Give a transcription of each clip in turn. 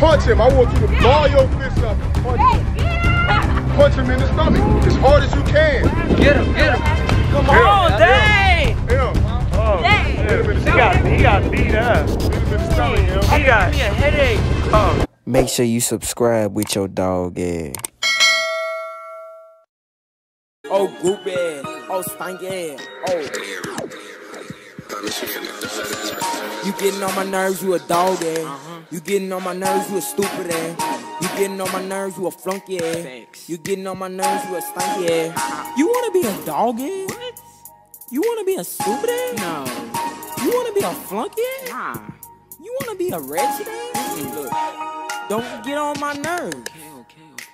punch him. I want you to ball your fist up and punch him. Punch him in the stomach as hard as you can. Get him, get him. Come on, dang! Oh, he got beat up. He got me a headache. Oh. Make sure you subscribe with your dog ass. Oh, groupie, oh, stanky, oh. You getting on my nerves, you a dog ass. You getting on my nerves, you a stupid ass. You getting on my nerves, you a flunky ass. You getting on my nerves, you a stanky ass. You wanna be a dog ass? You wanna be a stupid ass? No. You wanna be a flunky ass? Nah. You wanna be a wretched ass? Look, don't get on my nerves.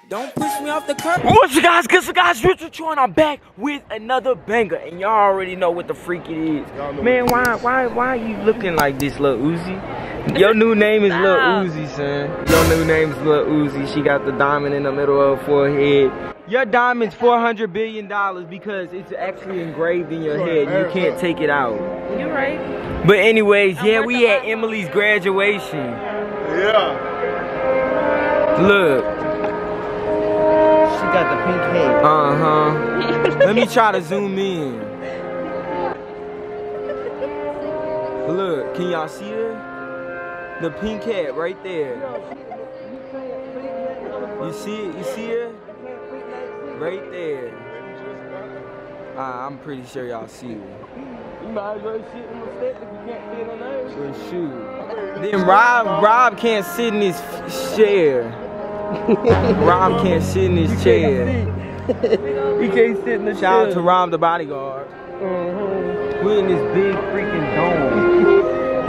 Don't push me off the curb. What's up, guys? Good, so guys, Richard Choi, and I'm back with another banger. And y'all already know what the freak it is. Man, why are you looking like this, Lil Uzi? Your new name is Lil Uzi, son. Your new name is Lil Uzi. She got the diamond in the middle of her forehead. Your diamond's $400 billion because it's actually engraved in your head. You can't take it out. You're right. But anyways, yeah, we at Emily's graduation. Yeah. Look. She got the pink hair. Uh-huh. Let me try to zoom in. Look, can y'all see her? The pink hat right there. You see it? You see her? Right there. I'm pretty sure y'all see her. You might as well sit in the step if you can't fit on her. Sure, shoot. Then Rob can't sit in his chair. Rob can't sit in his chair. He can't sit in the chair. Shout out to Rob the bodyguard. We're in this big freaking dome.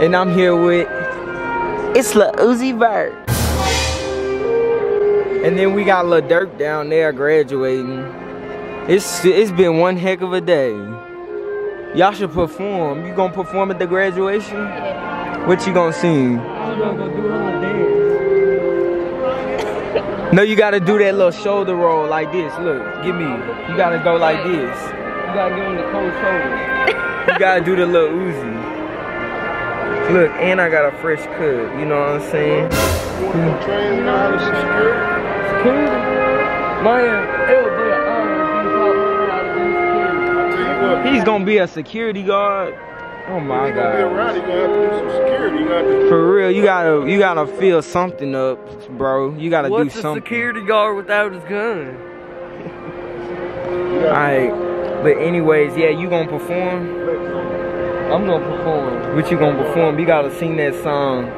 And I'm here with it's Lil Uzi Vert. And then we got Lil Durk down there graduating. It's been one heck of a day. Y'all should perform. You gonna perform at the graduation? What you gonna sing? I'm gonna do her dance. No, you gotta do that little shoulder roll like this. Look, give me. You gotta go like this. You gotta give him the cold shoulder. You gotta do the little Uzi. Look, and I got a fresh cut. You know what I'm saying? He's gonna be a security guard. Oh my God! For real, you gotta fill something up, bro. You gotta do something. What's a security guard without his gun? Alright, but anyways, yeah, you gonna perform? I'm gonna perform. What you gonna perform? You gotta sing that song.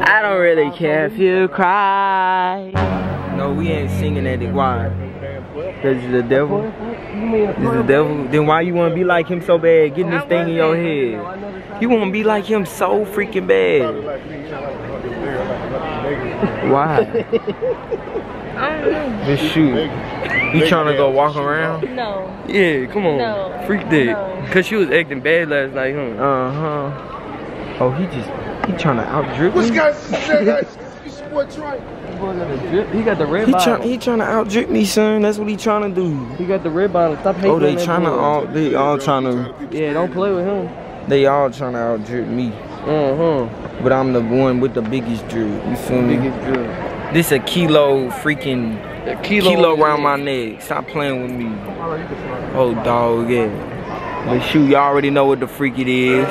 I don't really care if you cry. No, we ain't singing that. Why? Cause he's the devil. He's the devil. Then why you wanna be like him so bad? Getting this thing in your head. You wanna be like him so freaking bad. Why? I don't know. Just shoot. You trying to go walk around? No. Yeah, come on. No. Freak dick. No. Cause she was acting bad last night, huh? Oh, he trying to outdrip me. What's guys? He got the red bottle. He trying to outdrip me, son. That's what he trying to do. He got the red bottle. Stop hating. Oh, they all trying to. Yeah, don't play with him. They all trying to outdrip me. But I'm the one with the biggest drip. You feel me? Biggest drip. This a kilo freaking kilo around my neck. Stop playing with me. Oh, dog, yeah. But shoot, y'all already know what the freak it is.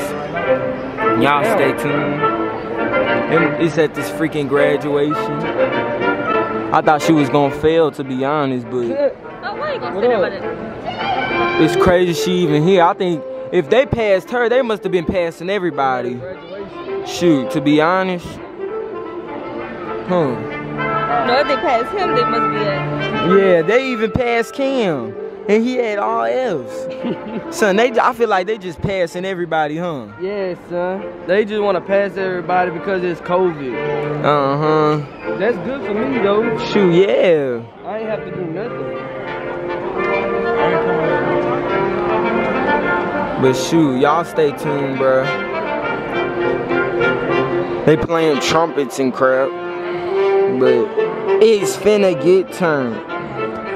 Y'all stay tuned. It's at this freaking graduation. I thought she was gonna fail, to be honest, but it's crazy she even here. I think if they passed her, they must have been passing everybody. Shoot, to be honest. No, if they passed him, they must be at. Yeah, they even passed Cam. And he had all F's. Son, I feel like they just passing everybody, huh? Yeah, son. They just want to pass everybody because it's COVID. Uh-huh. That's good for me, though. Shoot, yeah. I ain't have to do nothing. But shoot, y'all stay tuned, bro. They playing trumpets and crap. But it's finna get turned.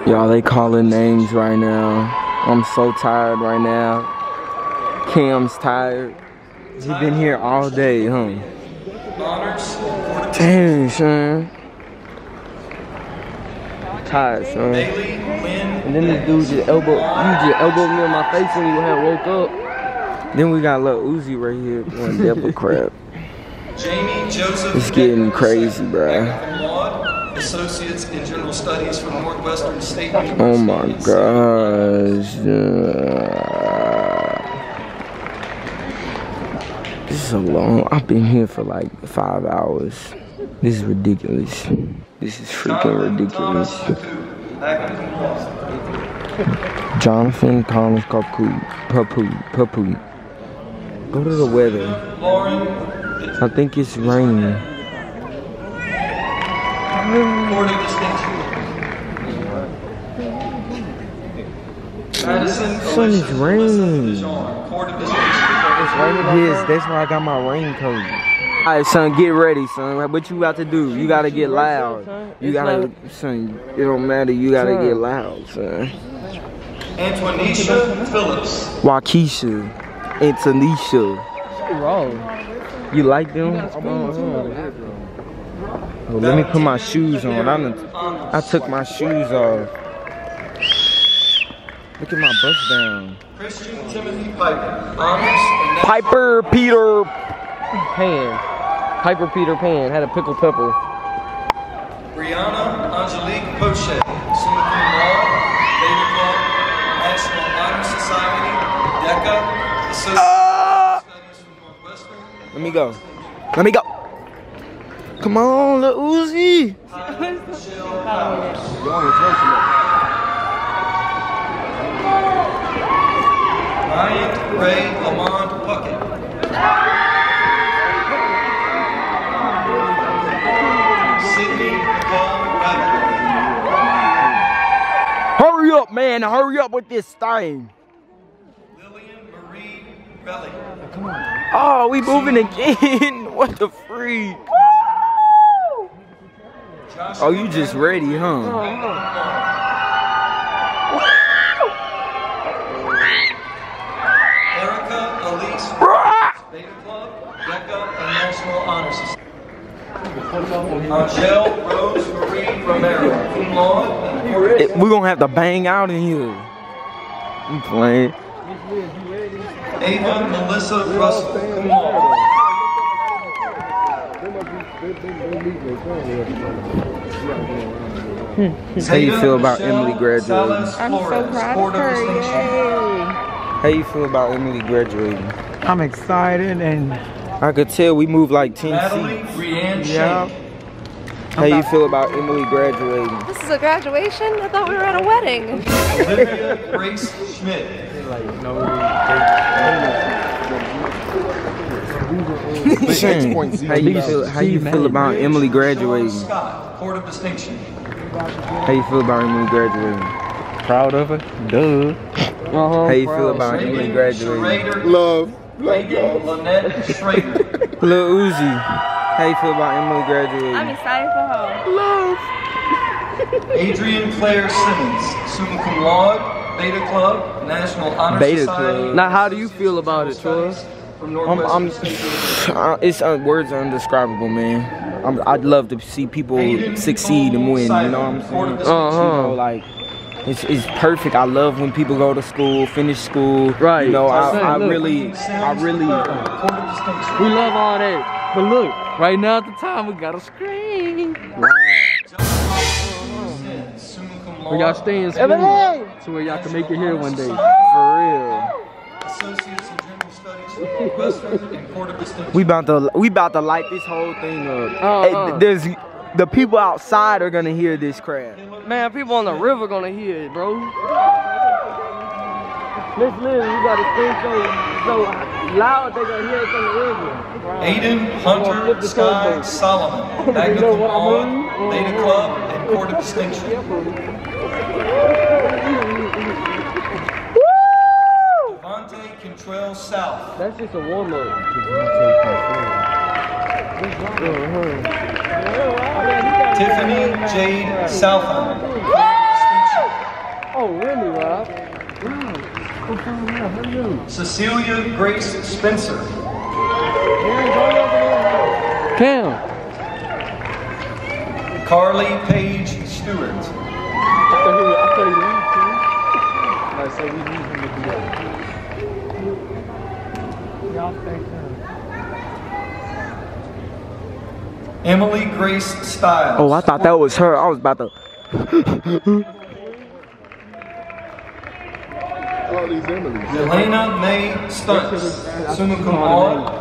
Y'all, they calling names right now. I'm so tired right now. Cam's tired. He's been here all day, huh? Honors for the Dang, son. I'm tired, son. And then this dude just elbowed me in my face when you had woke up. Then we got Lil Uzi right here doing devil crap. It's getting crazy, bruh. Associates in General Studies from Northwestern State. Oh my gosh. This is so long. I've been here for like 5 hours. This is ridiculous. This is freaking ridiculous. Jonathan Thomas Kapoot. Go to the weather. I think it's raining. Court of Distinction. Son, it's raining. Court of Distinction. Yes, that's why I got my raincoat. Alright, son, get ready, son. What you about to do? You gotta get loud. You gotta, son, it don't matter. You gotta get loud, son. Antoinesha Phillips. Wakisha. Antonisha. You like them? Well, let me put my shoes on. I took my shoes off. Look at my bust down. Christian Timothy Piper. Piper Peter Pan had a pickled pepper. Brianna Angelique Pochet, summa cum laude, Beta Club, National Honor Society, DECA, Associate Studies from Northwestern. Let me go. Let me go. Come on, Lil Uzi. Ryan Ray Lamont Puckett. Sydney Ball Robert. Hurry up, man. Hurry up with this thing. William Marie Belly. Come on. Oh, we moving again. What the freak? Woo! Oh, you just ready, huh? Beta Club, DECA, and National Honor Society. Angel Rose Marie Romero, cum laude. We're gonna have to bang out in here. I'm playing. Ava Melissa Russell, cum laude. How you feel about Emily graduating? I'm so proud of her. How you feel about Emily graduating? I'm excited, and I could tell we moved like 10 seats. Yeah. How you feel about Emily graduating? This is a graduation? I thought we were at a wedding. Olivia Grace Schmidt. How you feel about Emily graduating? Court of Distinction. How you feel about Emily graduating? Proud of her. Duh. How you feel about Emily graduating? Love. Lynette Schrader. Lil Uzi, how you feel about Emily graduating? I'm excited for her. Love. Adrian Claire Simmons, summa cum laude, Beta Club, National Honor Society. Club. Now, how do you feel about it, Troy? It's words are indescribable, man. I'd love to see people succeed and win. You know what I'm saying? Like. It's perfect. I love when people go to school, finish school. Right. You know, I really. We love all that. But look, right now at the time, we gotta scream. Where y'all stay in school to where y'all can make it here one day. For real. Associates in General Studies from Western and Court of Distinction. We about to light this whole thing up. The people outside are gonna hear this crap. Man, people on the river gonna hear it, bro. Miss Liz, you gotta think so loud they gonna hear it from the river. Aiden Hunter, Sky, Solomon, Magna Cum Laude, Beta Club, and Court of Distinction. Devontae Contrell South. That's just a warm up. Tiffany Jade Southam. Oh, really, Rob? Wow. Cecilia Grace Spencer. Cam. Carly Page Stewart. Emily Grace Styles. Oh, I thought that was her. I was about to. Elena May Stuntz, summa cum laude,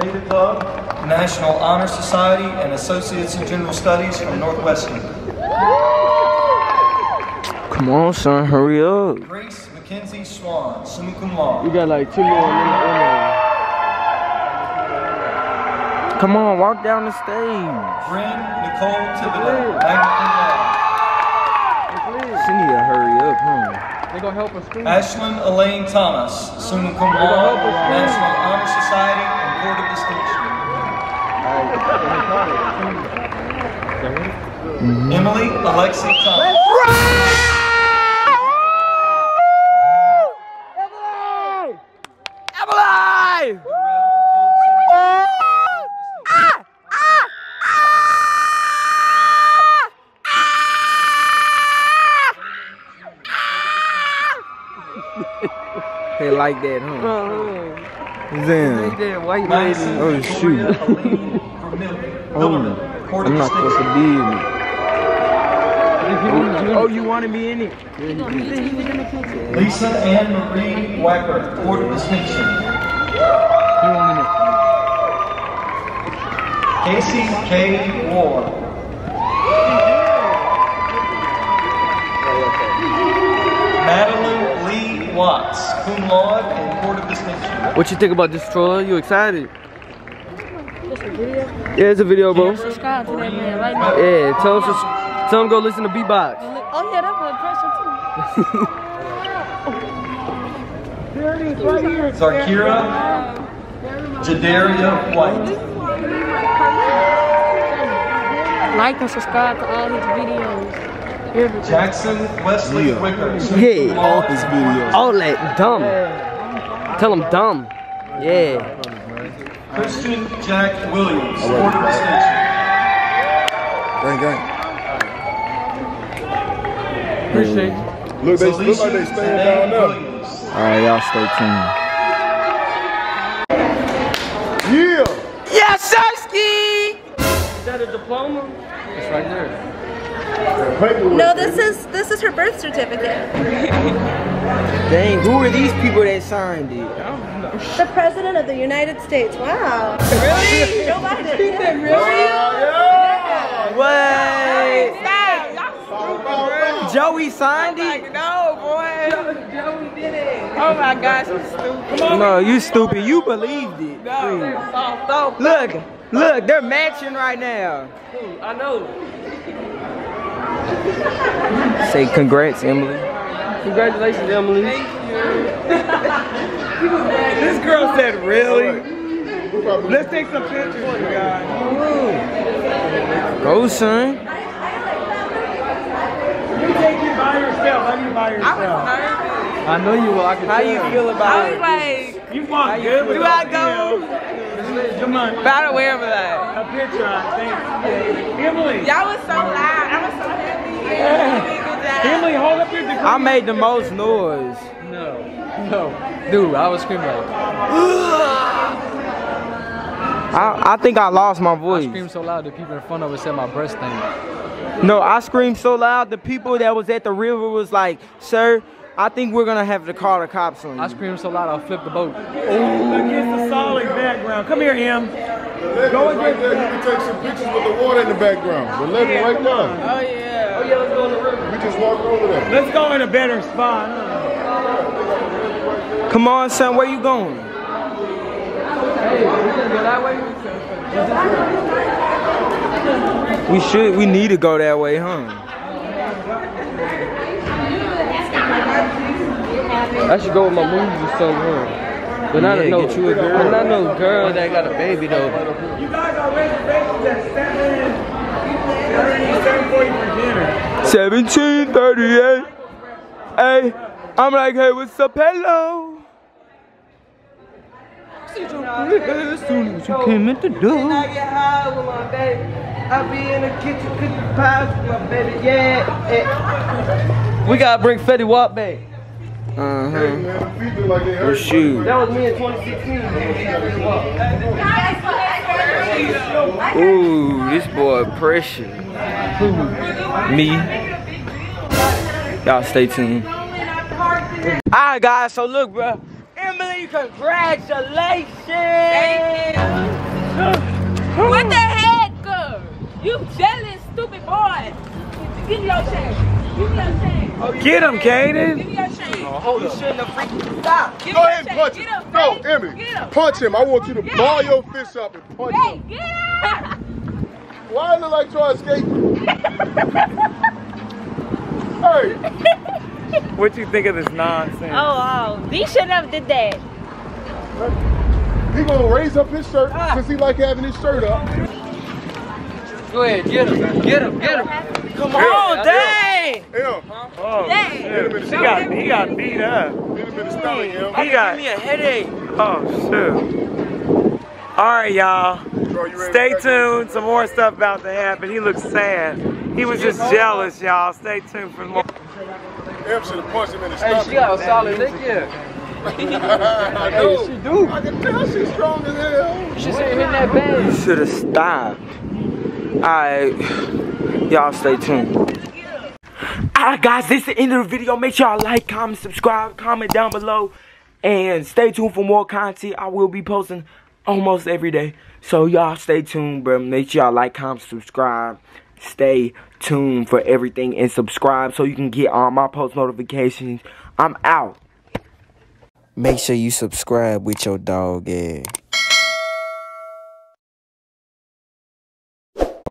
Beta Club, National Honor Society, and Associates in General Studies from Northwestern. Come on, son, hurry up. Grace Mackenzie Swan, summa cum laude. You got like 2 more minutes. Come on, walk down the stage. Bren Nicole, she need to hurry up, huh? They're gonna help us. Ashlyn Elaine Thomas, summa cum laude, National Honor Society and Court of Distinction. Emily Alexi Thomas. Emily! Emily! They like that, huh? Damn. Oh, shoot. I'm not supposed to be in it. Oh, you want to be in it? Lisa Ann Marie Weckert, Court of Distinction. Casey K. War. Watts, cum laude, and Court of Distinction. What you think about this troll? You excited? It's a video. Yeah, it's a video, bro. Subscribe to that man right now. Yeah, tell him go listen to Beatbox. Oh yeah, that's my impression too. Right here. Zarkira Jadaria White. Like and subscribe to all his videos. Jackson Wesley Wicker. Hey, all his videos. All that dumb. Tell him dumb. Yeah. Christian Jack Williams. Court of Distinction. Gang, gang. Appreciate you. Look like they stand down there. All right, y'all stay tuned. Yeah. Yeah, Sasky. Is that a diploma? It's right there. No, this is her birth certificate. Dang, who are these people that signed it? I don't know. The President of the United States. Wow. Really? Joe Biden. She said really? Yeah. What? Stop. Joey signed it? Like, no, boy. Joey did it. Oh my gosh, I'm stupid. Come on, no, you stupid. You believed it. No, they're soft. Look, they're matching right now. I know. Say congrats, Emily. Congratulations, Emily. Thank you. This girl said, really? Let's take some pictures, you guys. Go, son. You take it by yourself. I mean by yourself. I know you will. How you feel about it? I was like, you walk good with that. Do I go? Come on. About aware of that. A picture, I think. Emily. Y'all was so loud. I was so happy. Yeah. Emily, hold up your degree. I made the most noise. No. Dude, I was screaming like. I think I lost my voice. I screamed so loud that people in front of us said my breath stank. No, I screamed so loud the people that was at the river was like, sir, I think we're gonna have to call the cops on you. I screamed so loud I flipped the boat. Look, it's a solid background. Come here, him. The go right there. You can take some pictures with the water in the background. The left right there. Oh yeah. Oh yeah. Let's go in the river. We just walked over there. Let's go in a better spot. Huh? Come on, son. Where you going? Hey, we're gonna go that way. We need to go that way, huh? I should go with my movies or something, but I don't know. I'm not no girl that got a baby though. You guys are reservations at 7:30 for dinner. 17:38. Hey, I'm like, hey, what's up, hello? Soon as you came in the door. I be in the kitchen cooking pies, my baby. Yeah. We gotta bring Fetty Wap back. Or shoot. That was me in 2016. Ooh, this boy pressure. Me. Y'all stay tuned. Alright guys, so look bro. Emily, congratulations! Thank you. What the heck, girl? You jealous, stupid boy. Give me your chance. Give me your chance. Oh, get him, Kaden. Give me your chance. Oh, hold you up. Shouldn't have freaking stopped. Go ahead and punch him. No, Emily, punch him. I want you to ball your fist up and punch him. Get up. Why is it like trying to escape? Hey. What you think of this nonsense? Oh, he shouldn't have did that. He gonna raise up his shirt since he like having his shirt up. Go ahead, get him, get him, get him. Come on, dang! Oh, dang! He got beat up. He got me a headache. Oh, shoot. All right, y'all. Stay tuned. Some more stuff about to happen. He looks sad. He was just jealous, y'all. Stay tuned for more. Em should have punched him in the stomach. Hey, she got a solid dick, yeah. I know. She do. I can tell she's strong as hell. She said hitting that bag. You should have stopped. Alright, y'all stay tuned. Alright guys, this is the end of the video. Make sure y'all like, comment, subscribe, comment down below. And stay tuned for more content. I will be posting almost every day. So y'all stay tuned, bro. Make sure y'all like, comment, subscribe. Stay tuned for everything and subscribe so you can get all my post notifications. I'm out. Make sure you subscribe with your dog, yeah.